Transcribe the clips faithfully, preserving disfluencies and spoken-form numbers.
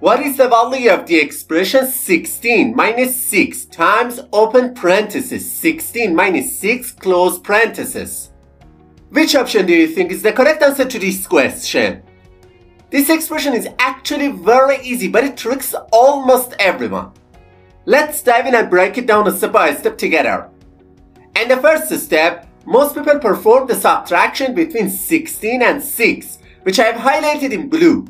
What is the value of the expression sixteen minus six times open parenthesis sixteen minus six close parenthesis? Which option do you think is the correct answer to this question? This expression is actually very easy, but it tricks almost everyone. Let's dive in and break it down step by step together. In the first step, most people perform the subtraction between sixteen and six, which I have highlighted in blue.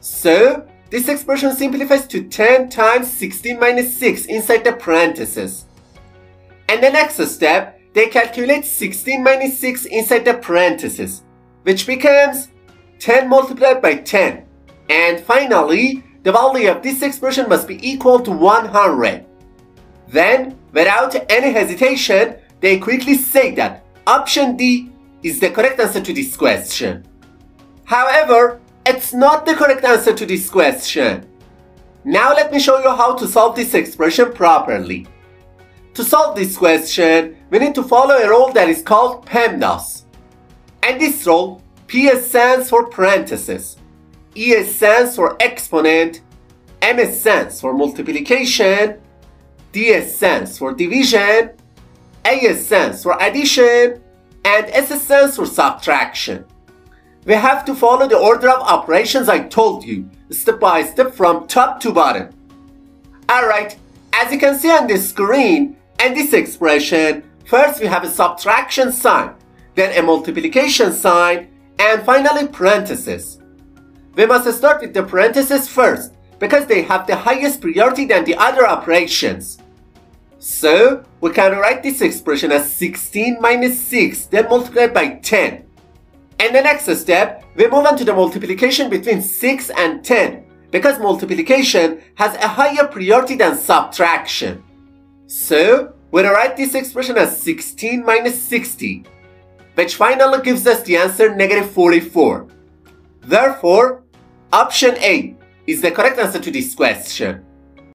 So, this expression simplifies to ten times sixteen minus six inside the parentheses. In the next step, they calculate sixteen minus six inside the parentheses, which becomes ten multiplied by ten, and finally the value of this expression must be equal to one hundred. Then, without any hesitation, they quickly say that option D is the correct answer to this question. However, it's not the correct answer to this question. Now let me show you how to solve this expression properly. To solve this question, we need to follow a rule that is called PEMDAS. And this rule, P stands for parentheses, E stands for exponent, M stands for multiplication, D stands for division, A stands for addition, and S stands for subtraction. We have to follow the order of operations I told you, step by step from top to bottom. Alright, as you can see on the screen, in this expression, first we have a subtraction sign, then a multiplication sign, and finally parentheses. We must start with the parentheses first, because they have the highest priority than the other operations. So, we can write this expression as sixteen minus six, then multiplied by ten. In the next step, we move on to the multiplication between six and ten, because multiplication has a higher priority than subtraction. So, we write this expression as sixteen minus sixty, which finally gives us the answer negative forty-four. Therefore, option A is the correct answer to this question.